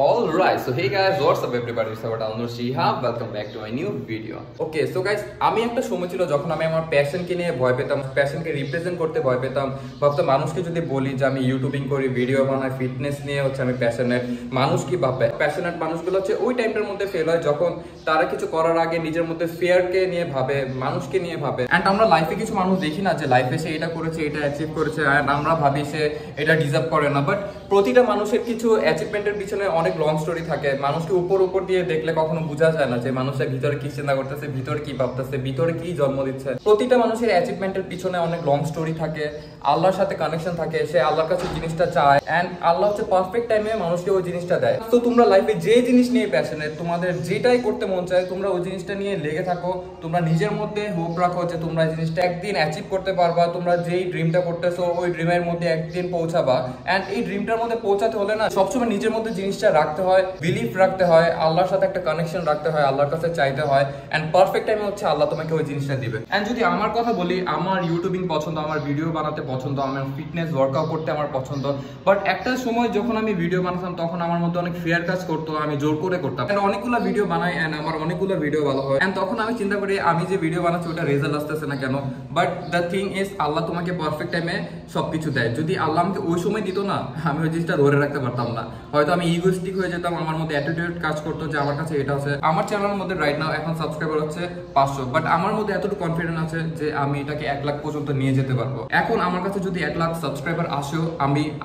Alright, so hey guys, what's up everybody? It's our Anur Shihab. Welcome back to my new video. Okay, so guys, আমি একটা সময় ছিল যখন আমি আমার প্যাশনকে নিয়ে ভয় পেতাম, প্যাশনকে রিপ্রেজেন্ট করতে ভয় পেতাম। ভাবতাম মানুষকে যদি বলি যে আমি ইউটিউবিং করি, ভিডিও বানাই, ফিটনেস নিয়ে হচ্ছে আমি প্যাশনেট, মানুষ কি ভাবে? প্যাশনেট মানুষগুলো হচ্ছে ওই টাইমটার মধ্যে ফেল হয় যখন তারা কিছু করার আগে নিজের মধ্যে ফেয়ারকে নিয়ে ভাবে, মানুষকে নিয়ে ভাবে। অ্যান্ড আমরা লাইফে কিছু মানুষ দেখি না যে লাইফে সে এটা করেছে, এটা অ্যাচিভ করেছে, অ্যান্ড আমরা ভাবি সে এটা ডিজার্ভ করে না। বাট প্রতিটা মানুষের কিছু অ্যাচিভমেন্টের পিছনে অনেক লং স্টোরি থাকে। মানুষকে উপর দিয়ে দেখলে কখনো বোঝা যায় না যে মানুষের ভিতরে কি চিন্তা করতেছে, ভিতরে কি ভাবতেছে, ভিতরে কি জন্ম দিচ্ছে। প্রতিটা মানুষের অ্যাচিভমেন্টের পিছনে অনেক লং স্টোরি থাকে, আল্লাহর সাথে কানেকশন থাকে, সে আল্লাহর কাছে জিনিসটা চায় অ্যান্ড আল্লাহ হচ্ছে পারফেক্ট টাইমে মানুষকে ওই জিনিসটা দেয়। তো তোমরা লাইফে যে জিনিস নিয়ে প্যাশনে, তোমাদের যেটাই করতে মন চায়, তোমরা ওই জিনিসটা নিয়ে লেগে থাকো। তোমরা নিজের মধ্যে হোপ রাখো যে তোমরা জিনিসটা একদিন অ্যাচিভ করতে পারবা, তোমরা যেই ড্রিমটা করতেছো ওই ড্রিমের মধ্যে একদিন পৌঁছাবা। অ্যান্ড এই ড্রিমটার মধ্যে পৌঁছাতে হলে না সবসময় নিজের মধ্যে জিনিসটা রাখতে হয়, বিলিভ রাখতে হয়, আল্লাহর সাথে একটা কানেকশন রাখতে হয়, আল্লাহর কাছে চাইতে হয় অ্যান্ড পারফেক্ট টাইমে হচ্ছে আল্লাহ তোমাকে ওই জিনিসটা দিবে। অ্যান্ড যদি আমার কথা বলি, আমার ইউটিউবিং পছন্দ, আমার ভিডিও বানাতে পছন্দ, আমার ফিটনেস ওয়ার্কআউট করতে আমার পছন্দ। বাট একটা সময় যখন আমি ভিডিও বানাতাম তখন আমার মধ্যে অনেক ফেয়ার কাজ করতো, আমি জোর করে করতাম। অ্যান্ড অনেকগুলো ভিডিও বানাই অ্যান্ড আমার অনেকগুলো ভিডিও ভালো হয় অ্যান্ড তখন আমি চিন্তা করি আমি যে ভিডিও বানাচ্ছি ওটা রেজাল্ট আসতেছে না কেন। বাট দ্য থিং ইজ আল্লাহ তোমাকে পারফেক্ট টাইমে সবকিছু দেয়। যদি আল্লাহ আমাকে ওই সময় দিত না, আমি ওই জিনিসটা ধরে রাখতে পারতাম না, হয়তো আমি ইগোস্টিক হয়ে যেতাম, আমার মধ্যে অ্যাটিটিউড কাজ করতো যে আমার কাছে এটা আছে। আমার চ্যানেলের মধ্যে রাইট নাও এখন সাবস্ক্রাইবার হচ্ছে 500, বাট আমার মধ্যে এতটুকু কনফিডেন্স আছে যে আমি এটাকে 1 লাখ পর্যন্ত নিয়ে যেতে পারবো। এখন আমার কাছে যদি 1 লাখ সাবস্ক্রাইবার আসেও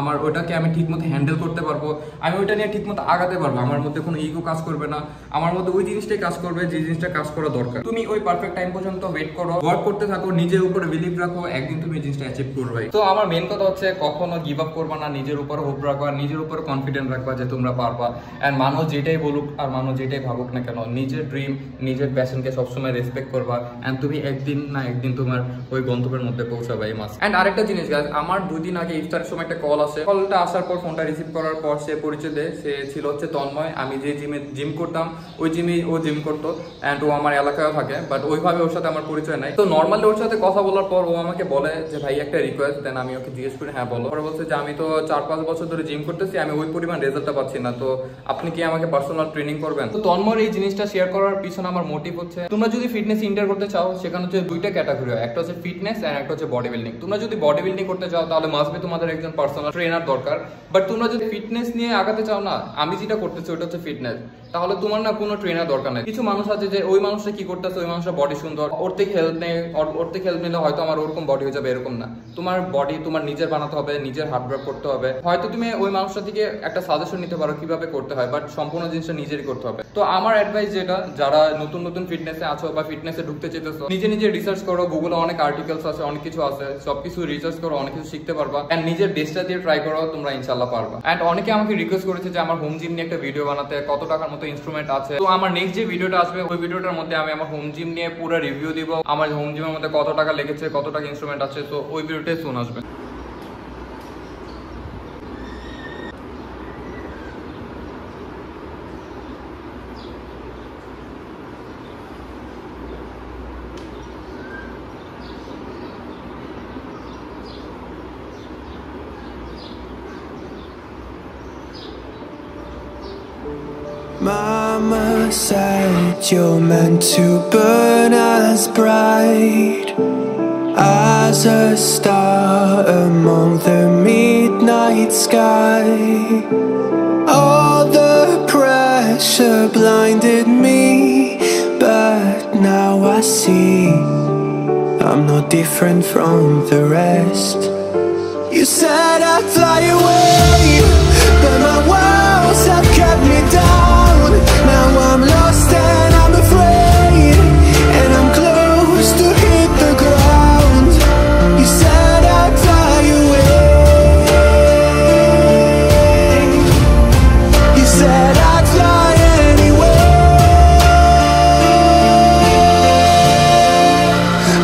আমার ওটাকে আমি ঠিকমতো হ্যান্ডেল করতে পারবো, আমি ওইটা নিয়ে ঠিকমতো আগাতে পারবো, আমার মধ্যে কোনো ইগো কাজ করবে না, আমার মধ্যে ওই জিনিসটাই কাজ করবে যে জিনিসটা কাজ করা দরকার। তুমি ওই পারফেক্ট টাইম পর্যন্ত ওয়েট করো, ওয়ার্ক করতে থাকো, নিজের উপরে বিলিভ রাখো, একদিন তুমি জিনিসটা অ্যাচিভ করবে। তো আমার মেন কথা হচ্ছে কখনো গিভ আপ করবা না, নিজের উপর হোপ রাখবা, নিজের উপর কনফিডেন্ট রাখবা যে তোমরা পারবা। অ্যান্ড মানুষ যেটাই বলুক আর মানুষ যেটাই ভাবুক না কেন, নিজের ড্রিম, নিজের প্যাশনকে সবসময় রেসপেক্ট করবা অ্যান্ড তুমি একদিন না একদিন তোমার ওই গন্তব্যের মধ্যে পৌঁছাবা। এই মাস অ্যান্ড আরেকটা জিনিস গাছ, আমার 2 দিন আগে ইফতারের সময় একটা কল আসে। কলটা আসার পর ফোনটা রিসিভ করার পর সে পরিচয় দেয়, সে ছিল হচ্ছে তন্ময়। আমি যে জিম করতাম ওই জিমে ও জিম করতো অ্যান্ড ও আমার এলাকায়ও থাকে, বাট ওইভাবে ওর সাথে আমার পরিচয় নাই। তো নর্মালি ওর সাথে কথা বলার পর ও আমাকে বলে যে ভাই একটা রিকোয়েস্ট দেন। আমি ওকে জিজ্ঞেস করি হ্যাঁ বলো। পরে বলছে যে আমি তো 4-5 বছর ধরে জিম করতেছি, আমি ওই পরিমাণ রেজাল্টটা পাচ্ছি না, তো আপনি কি আমাকে পার্সোনাল ট্রেনিং করবেন। তো তন্ময়ের এই জিনিসটা শেয়ার করার পিছনে আমার মোটিভ হচ্ছে তোমরা যদি ফিটনেস ইন্টার করতে চাও, সেখানে হচ্ছে 2টা ক্যাটাগরি হয়, একটা হচ্ছে ফিটনেস অ্যান্ড একটা হচ্ছে বডি বিল্ডিং। তোমরা যদি বডি বিল্ডিং করতে চাও তাহলে মাস্ট বি তোমাদের একজন পার্সোনাল ট্রেনার দরকার। বাট তোমরা যদি ফিটনেস নিয়ে আগাতে চাও না, আমি যেটা করতেছি ওটা হচ্ছে ফিটনেস, তাহলে তোমার না কোনো ট্রেনার দরকার নেই। কিছু মানুষ আছে যে ওই মানুষটা কি করতেছে, ওই মানুষটা বডি সুন্দর, ওর থেকে হেল্প নেই, ওর থেকে হেল্প নিলে হয়তো আমার ওরকম বডি হয়ে যাবে, এরকম না। তোমার বডি তোমার নিজের বানাতে হবে, নিজের হার্ড ওয়ার্ক করতে হবে। হয়তো তুমি ওই মানুষটা থেকে একটা সাজেশন নিতে পারো কিভাবে করতে হয়, বাট সম্পূর্ণ জিনিসটা নিজেরই করতে হবে। তো আমার অ্যাডভাইস যেটা, যারা নতুন ফিটনেসে আছো বা ফিটনেসে ঢুকতে চাইতেছো, নিজে রিসার্চ করো, গুগলে অনেক আর্টিকেলস আছে, অনেক কিছু আছে, সবকিছু রিসার্চ করো, অনেক কিছু শিখতে পারবা অ্যান্ড নিজের বেস্টটা দিয়ে ট্রাই করো, তোমরা ইনশাল্লাহ পারবা। অ্যান্ড অনেকে আমাকে রিকোয়েস্ট করেছে যে আমার হোম জিম নিয়ে একটা ভিডিও বানাতে, কত টাকার মতো ইনস্ট্রুমেন্ট আছে। তো আমার নেক্সট যে ভিডিওটা আসবে ওই ভিডিওটার মধ্যে আমি আমার হোম জিম নিয়ে পুরো রিভিউ দিব, আমার হোম জিমের মধ্যে কত টাকা লেগেছে, কত টাকা ইনস্ট্রুমেন্ট আছে। তো ওই ভিডিওটাই শুন আসবে। Mama said you're meant to burn as bright as a star among the midnight sky. All the pressure blinded me, but now I see I'm not different from the rest. You said I'd fly away, but my walls have kept me down. Now I'm lost and I'm afraid, and I'm close to hit the ground. You said I'd fly away, you said I'd fly anyway,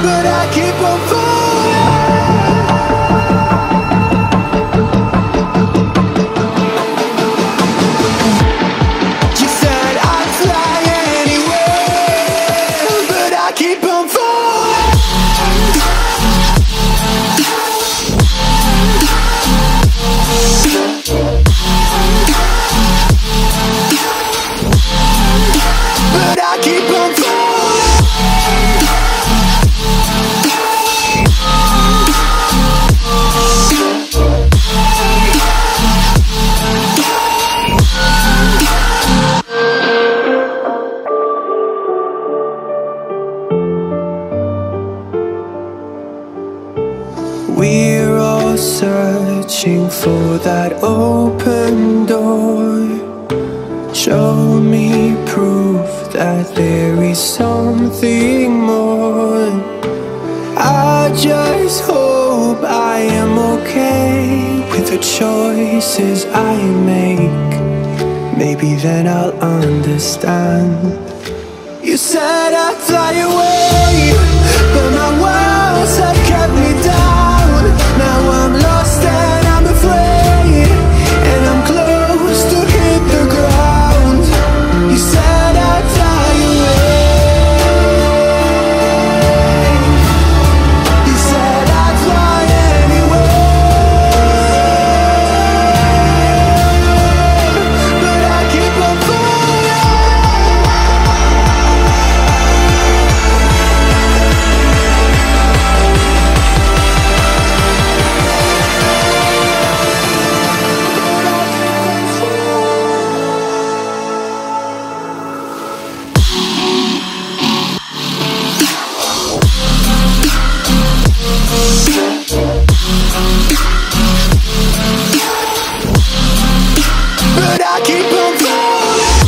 but I keep on falling. looking for that open door. Show me proof that there is something more. I just hope I am okay with the choices I make. Maybe then I'll understand. You said I'd fly away, but my walls have kept me down. Now I'm lost and I'm afraid, and I'm close to hit the ground. You said I'd fly away. You said I'd fly anywhere, but I keep on falling. But I keep on falling.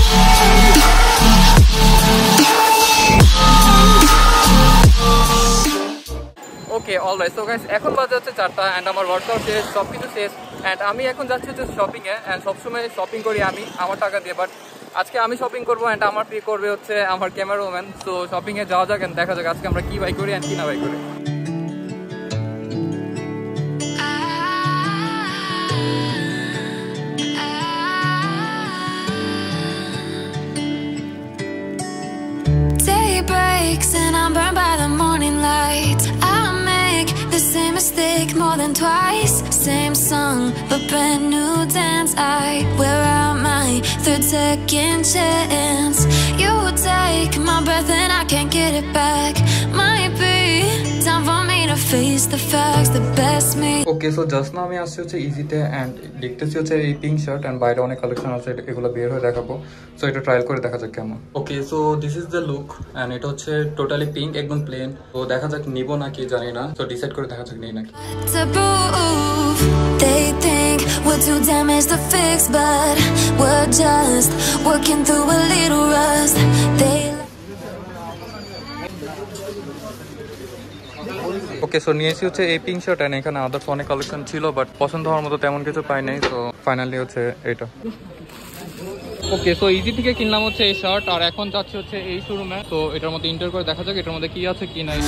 Okay, alright, so guys, এখন বাজে হচ্ছে 4টা and আমার workout শেষ, সবকিছু শেষ and আমি এখন যাচ্ছি হচ্ছে shopping এ and সবসময় shopping করি আমি আমার টাকা দিয়ে, but আজকে আমি shopping করব and আমার পে করবে হচ্ছে আমার ক্যামেরাম্যান। তো shopping এ যাওয়া যাক and দেখা যাক আজকে আমরা কি বাই করি and কি না বাই করি। And I'm burned by the morning light. I make the same mistake more than twice. Same song, but brand new dance. I wear out my third second chance. You take my breath and I can't get it back. Might be time for me to face the facts. The best me. Okay, so just now I asked you easy te and দেখতেছি হচ্ছে এই pink shirt and বাইরে অনেক collection আছে, এগুলো বের হয়ে দেখাবো। সো এটা ট্রায়াল করে দেখা যাক কেমন। Okay, so this is the look and এটা হচ্ছে টোটালি পিঙ্ক, একদম প্লেন। তো দেখা যাক নিব নাকি জানি না, তো ডিসাইড করে দেখা যাক নেই নাকি। We're too damaged to fix, but we're just working through a little rust. Okay, so নিয়েছি হচ্ছে এই পিঙ্ক শার্ট এন্ড এখানে আদার্স অনেক কালেকশন ছিল, বাট পছন্দ হওয়ার মতো তেমন কিছু পাই নাই, তো ফাইনালি হচ্ছে এটা। ওকে, সো ইজি থেকে কিনলাম হচ্ছে এই শার্ট আর এখন যাচ্ছি হচ্ছে এই শোরুমে। তো এটার মধ্যে ইন্টার করে দেখা যাক এটার মধ্যে কি আছে কি নাই।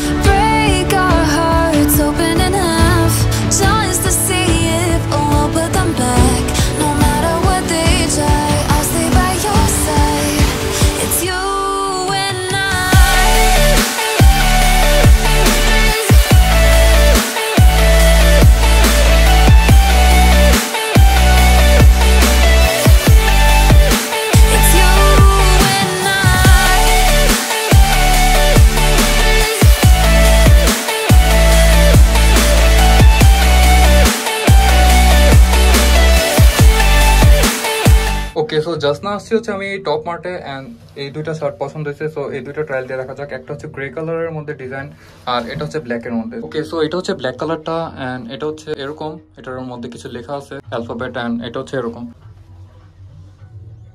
ওকে, সো জাস্ট না আসছি হচ্ছে আমি টপ মার্টে এন্ড এই দুইটা শার্ট পছন্দ হয়েছে, সো এই দুইটা ট্রায়াল দিয়ে দেখা যাক। একটা হচ্ছে গ্রে কালারের মধ্যে ডিজাইন আর এটা হচ্ছে ব্ল্যাক এর মধ্যে। ওকে, সো এটা হচ্ছে ব্ল্যাক কালারটা এন্ড এটা হচ্ছে এরকম, এটার মধ্যে কিছু লেখা আছে অ্যালফাবেট এন্ড এটা হচ্ছে এরকম।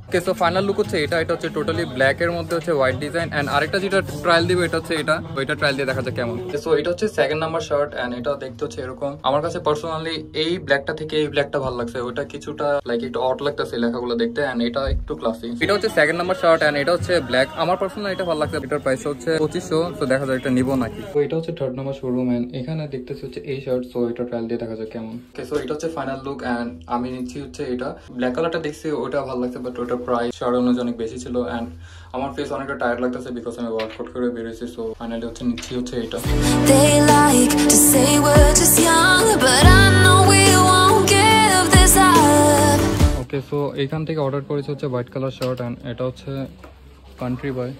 ওকে, সো ফাইনাল লুক হচ্ছে এটা, এটা হচ্ছে টোটালি ব্ল্যাক এর মধ্যে হচ্ছে হোয়াইট ডিজাইন এন্ড আরেকটা যেটা ট্রায়াল দিব এটা হচ্ছে এটা, ওইটা ট্রায়াল দিয়ে দেখা যাক কেমন। সো এটা হচ্ছে সেকেন্ড নাম্বার শার্ট এন্ড এটা দেখতে হচ্ছে এরকম। আমার কাছে পার্সোনালি এই ব্ল্যাকটা থেকে এই ব্ল্যাকটা ভালো লাগছে, ওটা কিছুটা লাইক একটু অড লাগতেছে লেখাগুলো দেখতে এন্ড এটা একটু ক্লাসি। এটা হচ্ছে সেকেন্ড নাম্বার শার্ট এন্ড এটা হচ্ছে ব্ল্যাক, আমার পার্সোনালি এটা ভালো লাগছে। এটার প্রাইস হচ্ছে 2500, তো দেখা যাক এটা নিব নাকি। তো এটা হচ্ছে থার্ড নাম্বার শোরুম এন্ড এখানে দেখতেছি হচ্ছে এই শার্ট, সো এটা ট্রায়াল দিয়ে দেখা যাক কেমন। ওকে, সো এটা হচ্ছে ফাইনাল লুক এন্ড আমি নিচ্ছি হচ্ছে এটা। ব্ল্যাক কালারটা দেখছি ওটা ভালো লাগছে, বাট ওটা প্রাইস শার্টের অনুযায়ী অনেক বেশি ছিল এন্ড আমার ফেস অনেকটা টায়ার্ড লাগতেছে বিকজ আমি ওয়ার্কআউট করে বেরিয়েছি, সো ফাইনালি হচ্ছে নিচ্ছি হচ্ছে এটা। ওকে, সো এখান থেকে অর্ডার করেছি হচ্ছে হোয়াইট কালার শার্ট এন্ড এটা হচ্ছে কান্ট্রি বয়।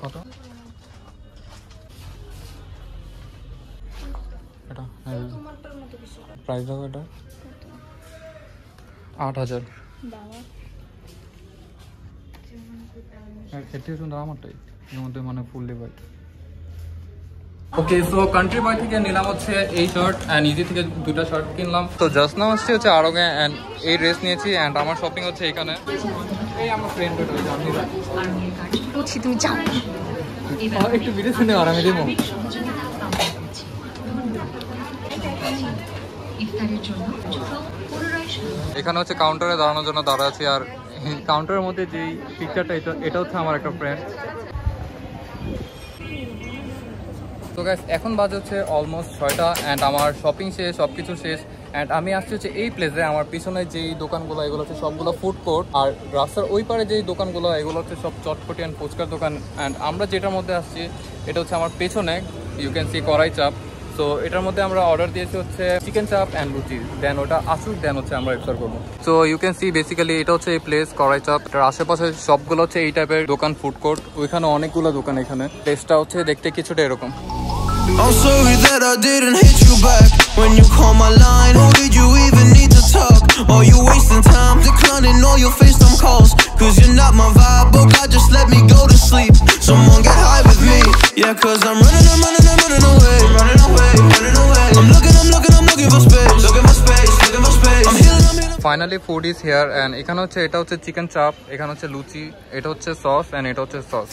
কত এটা? প্রাইস হবে এটা 8000। বাবা, এর থেকে সুন্দর আমারটাই, এর মধ্যে মানে full divide. Okay, so Country Boy থেকে নিলাম হচ্ছে এই শার্ট and Easy থেকে দুটো শার্ট কিনলাম। তো জাস্ট নাও আসছে হচ্ছে আরোগে and এই ড্রেস নিয়েছি and আমার শপিং হচ্ছে এখানে। এই আমার ফ্রেন্ড ওটা জানি না। বলছি তুমি যাও। আর একটু ভিডিও শুনে আরামে দেবো। ইফতারের জন্য এখানে হচ্ছে কাউন্টারে দাঁড়ানোর জন্য দাঁড়া আছে আর কাউন্টারের মধ্যে যে পিকচারটা এটা হচ্ছে আমার একটা ফ্রেন্ড। তো গাইস এখন বাজে হচ্ছে অলমোস্ট 6টা অ্যান্ড আমার শপিং শেষ, সব কিছু শেষ অ্যান্ড আমি আসছি হচ্ছে এই প্লেসে। আমার পিছনে যেই দোকানগুলো এগুলো হচ্ছে সবগুলো ফুড কোর্ট আর রাস্তার ওই পারে যেই দোকানগুলো এগুলো হচ্ছে সব চটপটি অ্যান্ড ফুচকার দোকান অ্যান্ড আমরা যেটার মধ্যে আসছি এটা হচ্ছে আমার পেছনে ইউ ক্যান সি কড়াই চাপ। তো এটার মধ্যে আমরা অর্ডার দিয়েছি হচ্ছে চিকেন চাপ অ্যান্ড রুটি, দেন ওটা আসুক দেন হচ্ছে আমরা ইফতার করবো। So you can see basically এটা হচ্ছে এই প্লেস কড়াই চাপ, এটার আশেপাশে সবগুলো হচ্ছে এই টাইপের দোকান ফুড কোর্ট, ওইখানে অনেকগুলো দোকান। এখানে প্লেসটা হচ্ছে দেখতে কিছুটা এরকম। I'm sorry that I didn't hit you back when you call my line. Or did you even need to talk? Are you wasting time declining all your FaceTime calls? Cause you're not my vibe, oh God, just let me go to sleep. Someone get high with me, yeah, cause I'm running away. I'm looking for space, looking for space. I'm healing, Finally food is here and এখানে হচ্ছে এটা হচ্ছে chicken চাপ, এখানে হচ্ছে লুচি, এটা হচ্ছে sauce and এটা হচ্ছে sauce.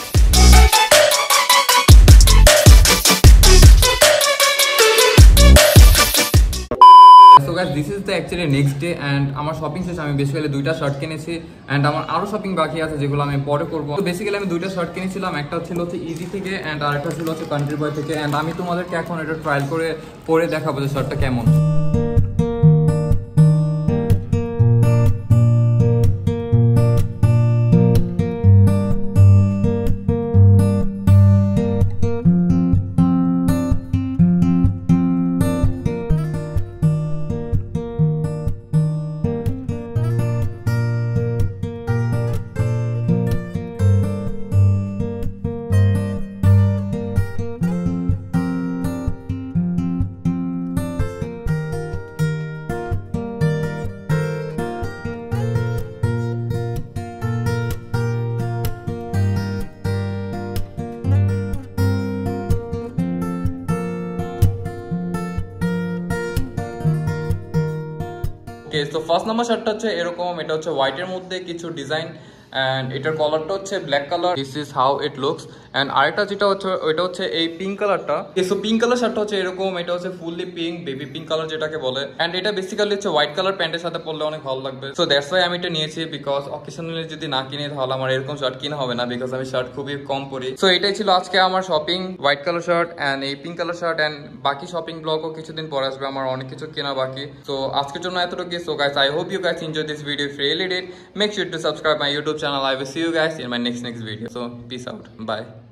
This is the actually next day and আমার শপিং শেষ। আমি বেসিক্যালি দুইটা শার্ট কিনেছি and আমার আরো শপিং বাকি আছে যেগুলো আমি পরে করব। তো বেসিক্যালি আমি দুইটা শার্ট কিনেছিলাম, একটা ছিল হচ্ছে ইজি থেকে and আরেকটা ছিল হচ্ছে Country Boy থেকে and আমি তোমাদেরকে এখন এটা ট্রায়াল করে পরে দেখাবো যে শার্টটা কেমন। তো ফার্স্ট নাম্বার শার্টটা হচ্ছে এরকম, এটা হচ্ছে হোয়াইটের মধ্যে কিছু ডিজাইন অ্যান্ড এটার কালারটা হচ্ছে black colour. This is how it looks and আরেকটা যেটা হচ্ছে ওইটা হচ্ছে এই পিঙ্ক কালারটা। সো পিঙ্ক কালার শার্টটা হচ্ছে এরকম, এটা হচ্ছে fully pink, baby pink colour যেটাকে বলে অ্যান্ড এটা বেসিক্যালি হচ্ছে হোয়াইট কালার প্যান্টের সাথে পরলে অনেক ভালো লাগবে। সো দ্যাটস ওয়াই আমি এটা নিয়েছি, বিকজ অকেশনালি যদি না কিনে তাহলে আমার এরকম শার্ট কিনা হবে না, বিকজ আমি শার্ট খুবই কম পরি। সো এটাই ছিল আজকে আমার shopping, white colour shirt and এই পিঙ্ক কালার শার্ট অ্যান্ড বাকি শপিং ব্লগও কিছুদিন পরে আসবে, আমার অনেক কিছু কেনা বাকি। সো আজকের জন্য এতটুকু। So guys I hope you guys enjoy this video. If really did, make sure to subscribe my YouTube channel. I will see you guys in my next video. So peace out, bye.